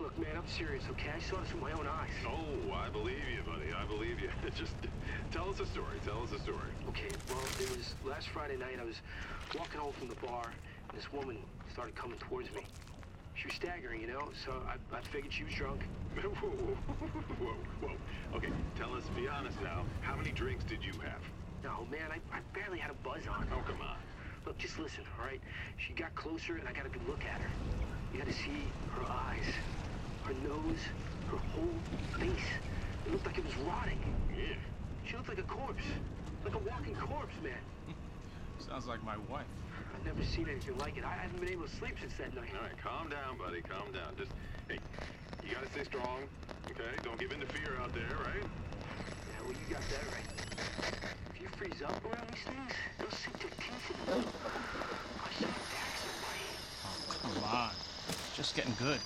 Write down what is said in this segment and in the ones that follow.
Look, man, I'm serious, okay? I saw this with my own eyes. Oh, I believe you, buddy. I believe you. Just tell us a story. Tell us a story. Okay, well, it was last Friday night. I was walking home from the bar, and this woman started coming towards me. She was staggering, you know, so I figured she was drunk. Whoa. Okay, tell us, be honest now, how many drinks did you have? No, man, I barely had a buzz on. Oh, come on. Look, just listen, all right? She got closer, and I got a good look at her. You had to see her eyes, her nose, her whole face. It looked like it was rotting. Yeah. She looked like a corpse, like a walking corpse, man. Sounds like my wife. I've never seen anything like it. I haven't been able to sleep since that night. All right, calm down, buddy. Calm down. Just, hey, you gotta stay strong, okay? Don't give in to fear out there, right? Yeah, well, you got that right. If you freeze up around these things, you'll sink your teeth in them. I should attack somebody. Oh, come on. It's just getting good.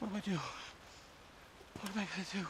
What do I do? What am I going to do?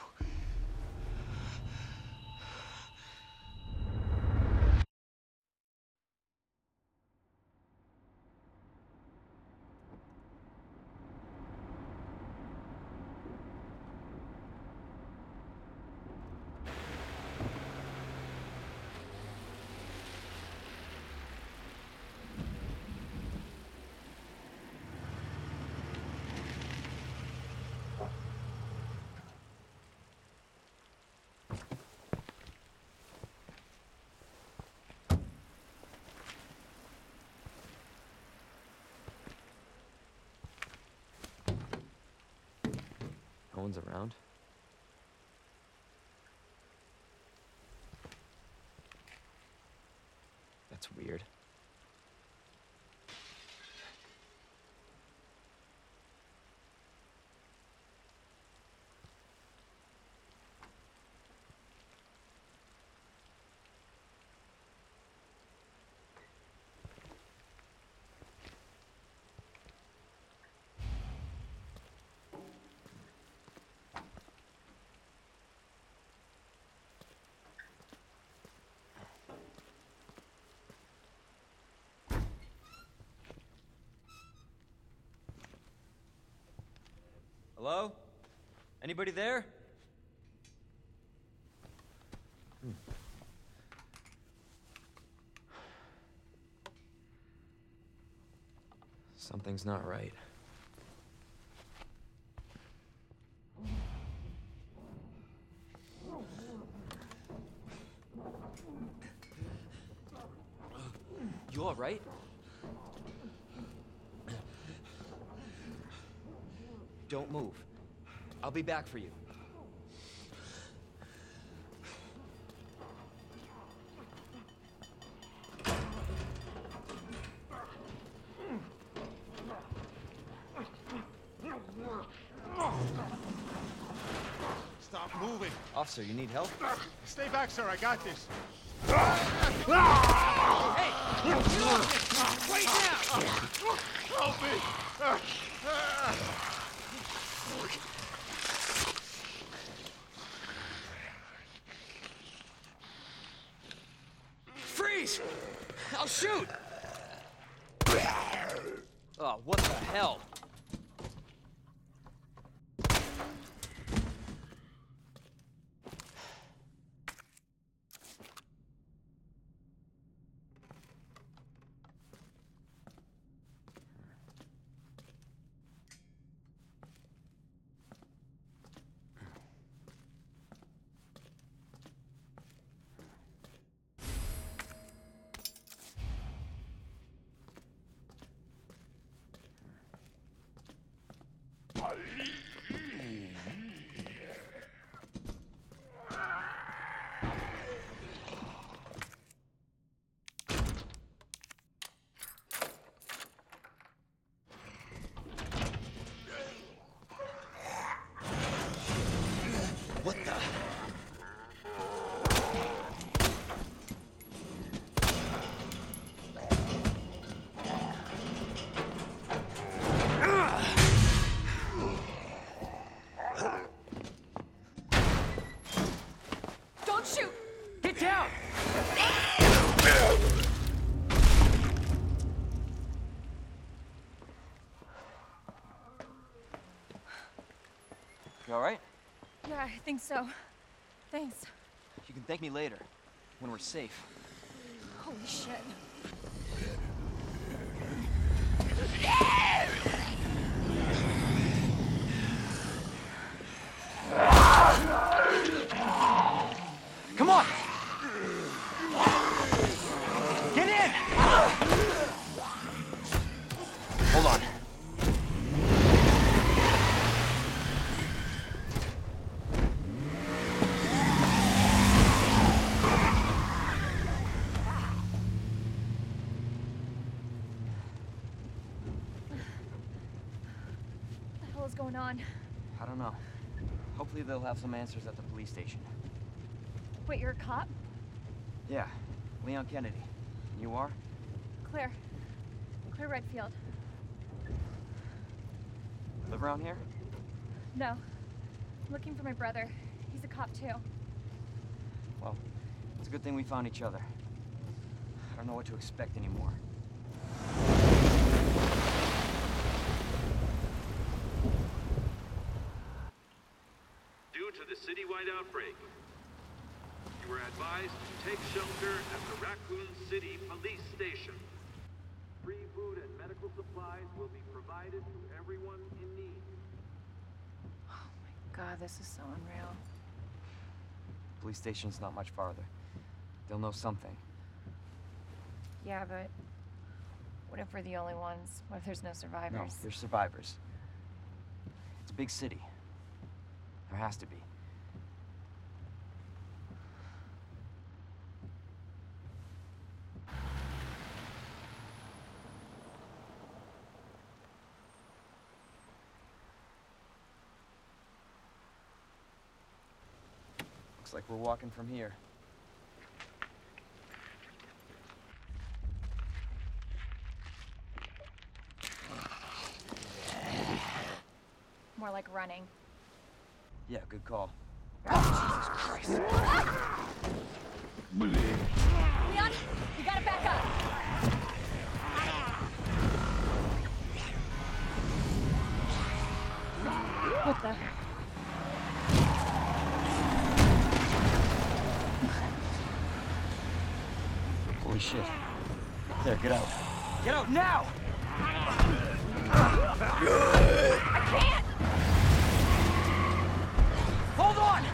No one's around. That's weird. Hello? Anybody there? Something's not right. You all right? Don't move. I'll be back for you. Stop moving. Officer, you need help? Stay back, sir. I got this. Hey! Wait now! Help me! Freeze! I'll shoot! Oh, what the hell? You all right? Yeah, I think so. Thanks. You can thank me later, when we're safe. Holy shit. Come on! Get in! Hold on. I don't know. Hopefully they'll have some answers at the police station. Wait, you're a cop? Yeah, Leon Kennedy. And you are? Claire. Claire Redfield. Live around here? No. I'm looking for my brother. He's a cop too. Well, it's a good thing we found each other. I don't know what to expect anymore. To the citywide outbreak. You were advised to take shelter at the Raccoon City police station. Free food and medical supplies will be provided to everyone in need. Oh my God, this is so unreal. Police station's not much farther. They'll know something. Yeah, but what if we're the only ones? What if there's no survivors? No, there's survivors. It's a big city. There has to be. Looks like we're walking from here. More like running. Yeah, good call. Oh, Jesus Christ. Ah! Leon, you gotta back up. What the? Holy shit. There, get out. Get out now! I can't! Hold on!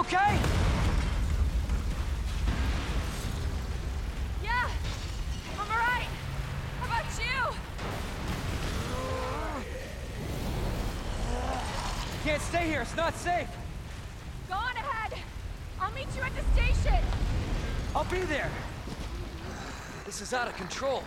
Okay? Yeah, I'm all right. How about you? I can't stay here. It's not safe. Go on ahead. I'll meet you at the station. I'll be there. This is out of control.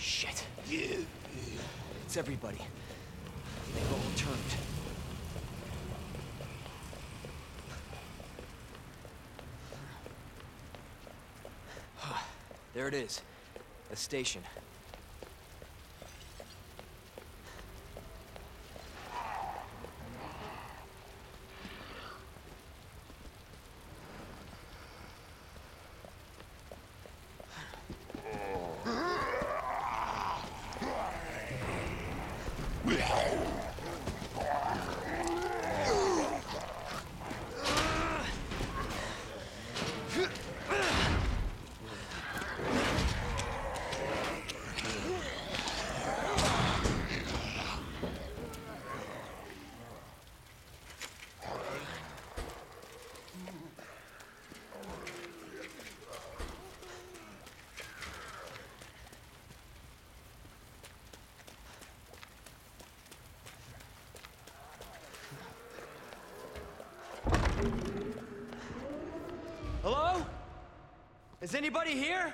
Shit. It's everybody. They've all turned. There it is. The station. Hello? Is anybody here?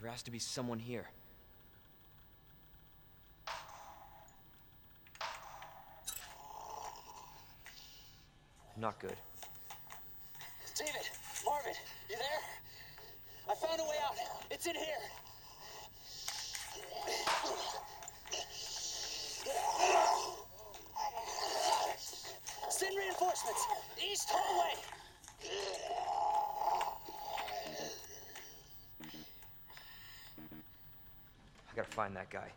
There has to be someone here. Not good. David! Marvin! You there? I found a way out! It's in here! Send reinforcements! East hallway! I gotta find that guy.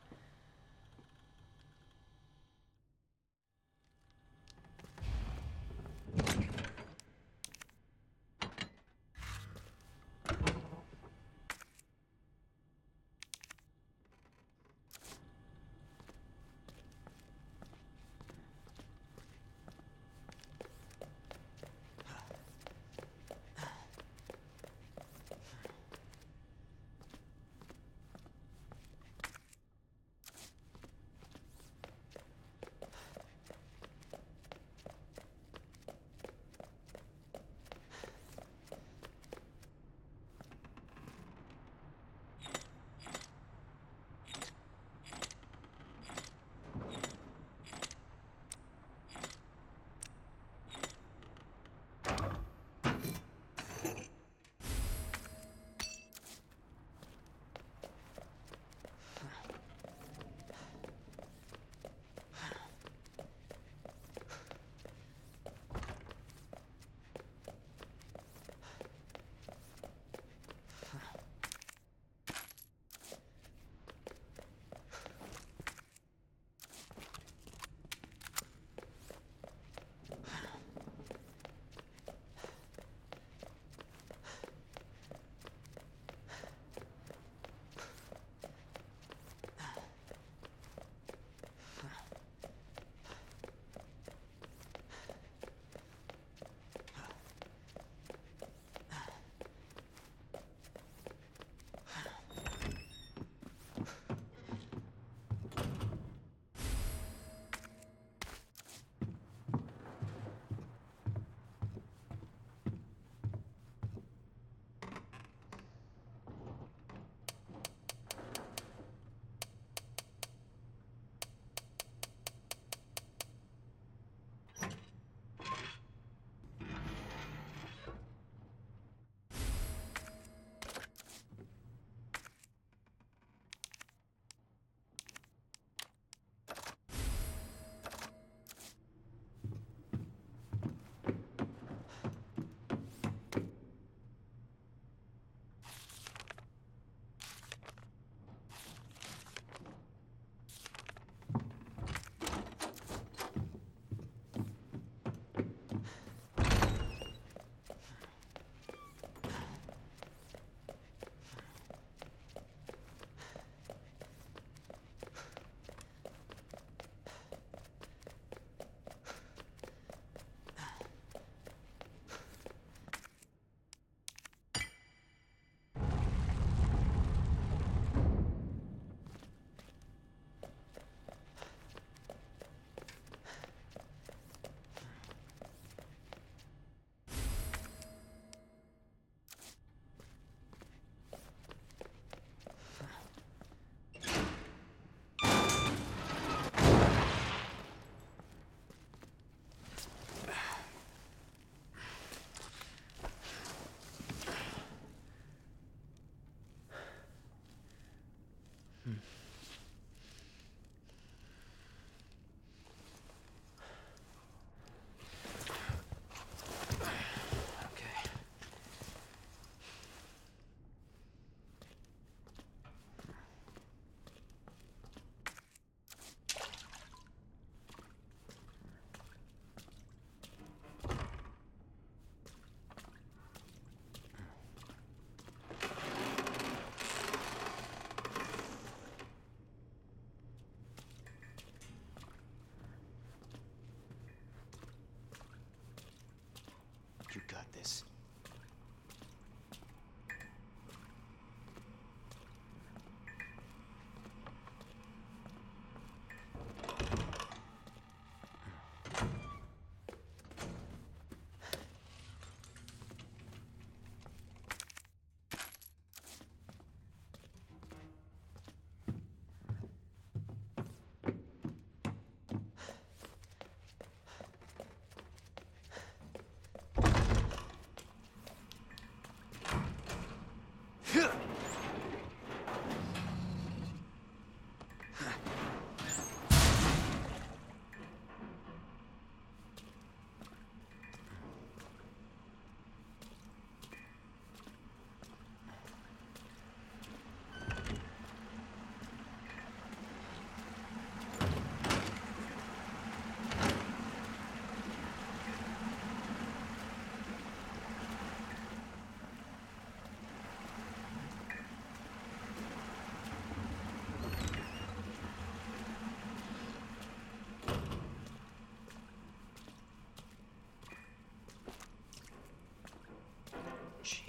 You got this.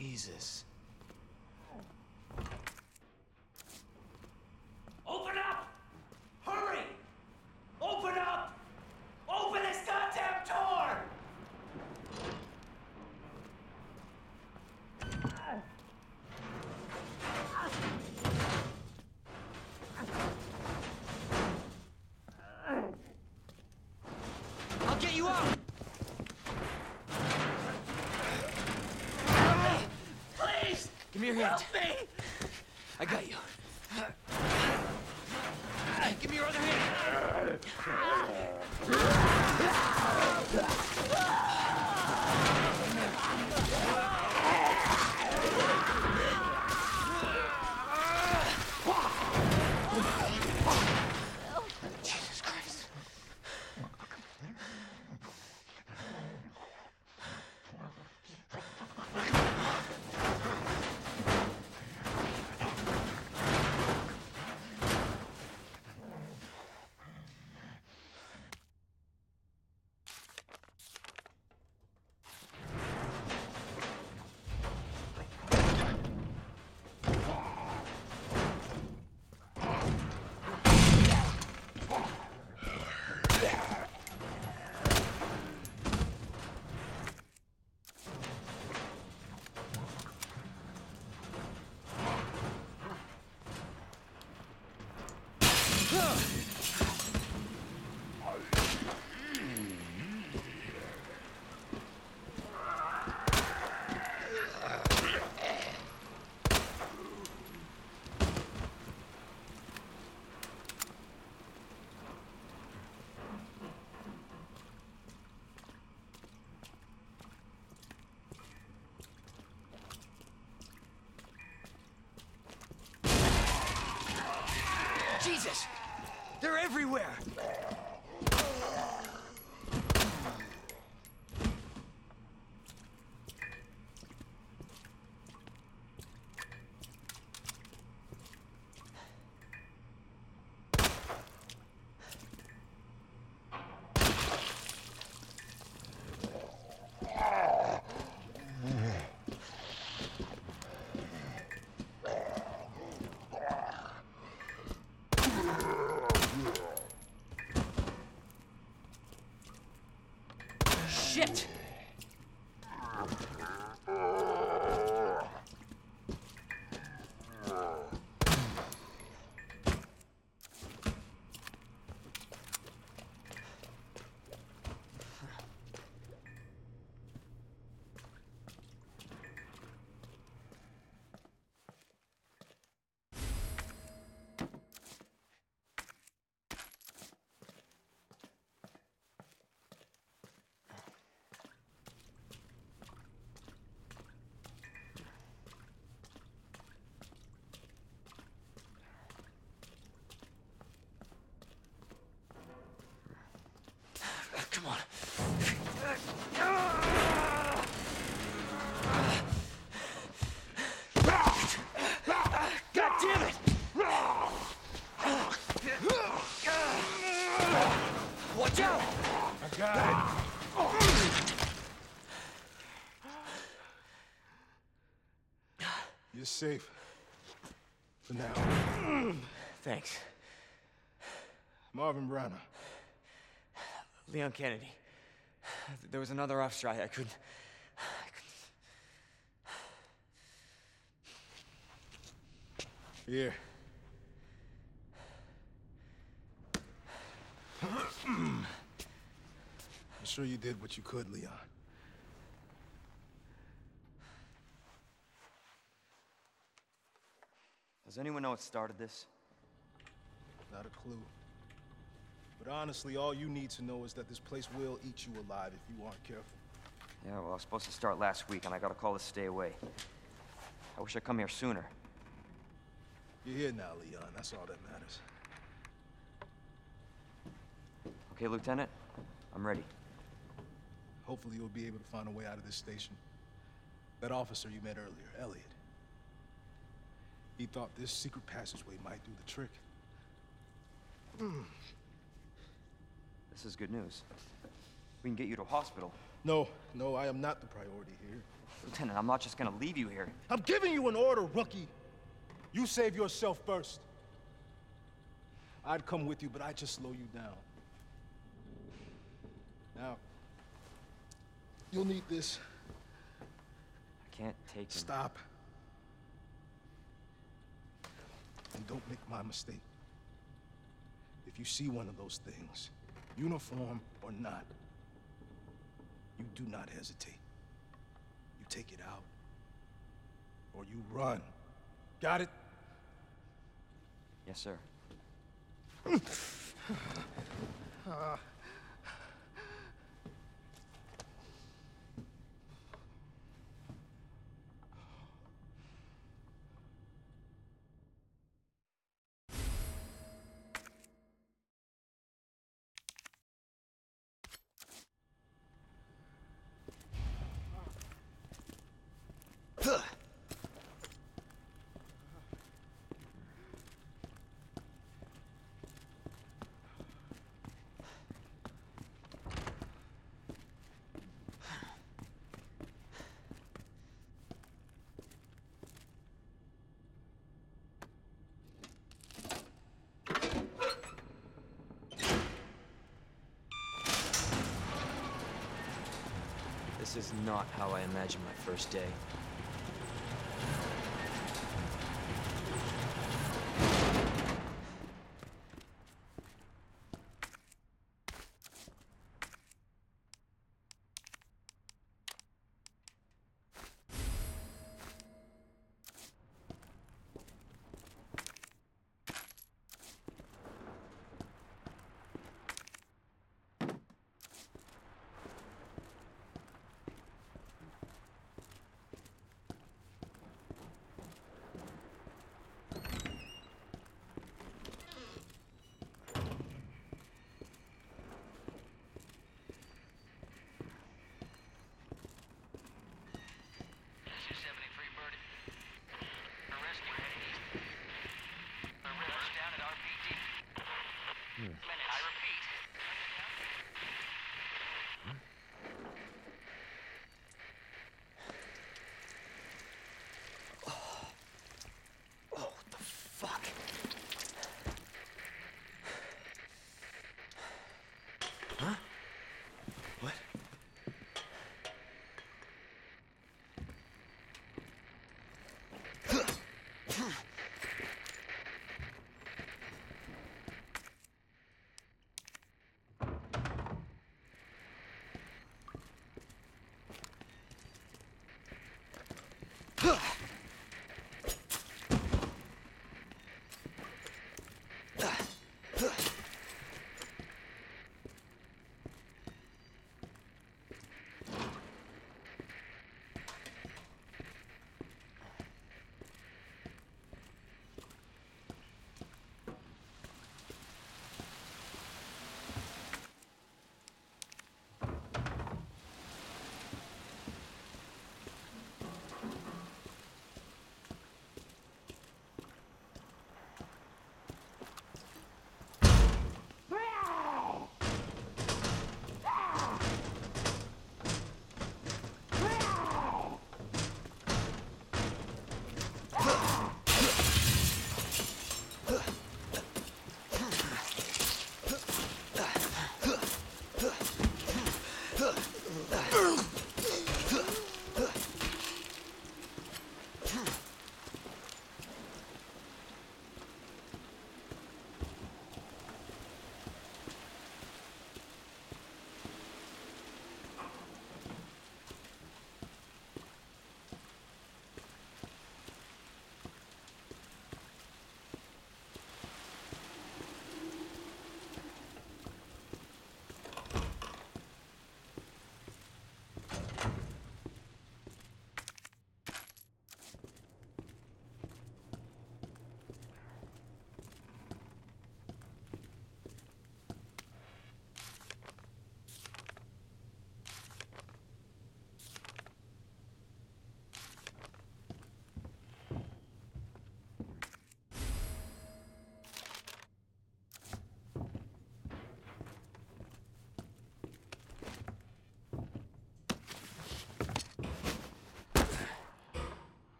Jesus. Open up! Hurry! Open up! Open this goddamn door! I'll get you out! Give me your hand. Help me! I got you. Give me your other hand. Jesus Christ. Jesus! They're everywhere! Come on. God damn it! Watch out! I got it. You're safe. For now. Thanks. Marvin Branagh. Leon Kennedy. There was another off strike. I couldn't. Here. I'm sure you did what you could, Leon. Does anyone know what started this? Not a clue. But honestly, all you need to know is that this place will eat you alive if you aren't careful. Yeah, well, I was supposed to start last week, and I got a call to stay away. I wish I'd come here sooner. You're here now, Leon. That's all that matters. Okay, Lieutenant. I'm ready. Hopefully you'll be able to find a way out of this station. That officer you met earlier, Elliot. He thought this secret passageway might do the trick. This is good news. We can get you to a hospital. No, I am not the priority here. Lieutenant, I'm not just gonna leave you here. I'm giving you an order, rookie. You save yourself first. I'd come with you, but I'd just slow you down. Now, you'll need this. I can't take it. Stop. And don't make my mistake. If you see one of those things, uniform or not, you do not hesitate. You take it out, or you run. Got it? Yes, sir. This is not how I imagined my first day.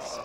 this.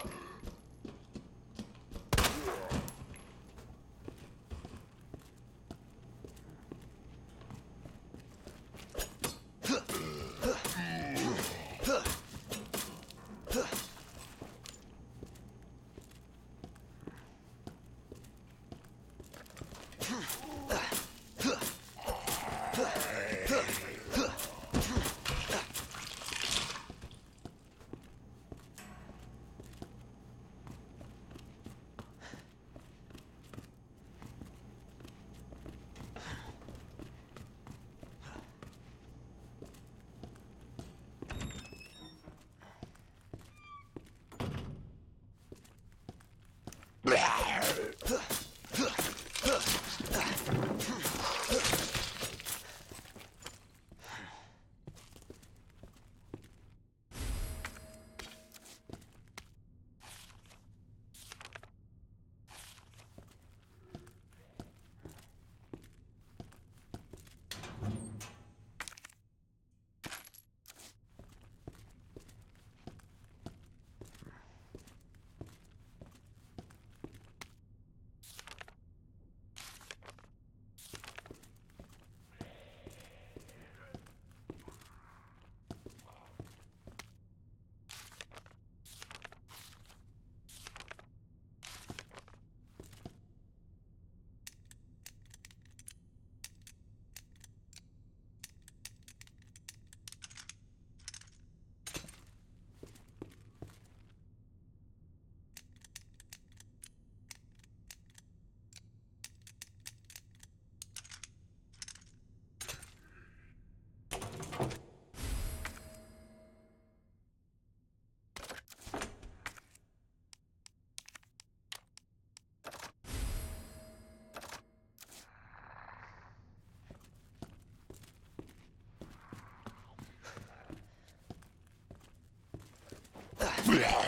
Yeah.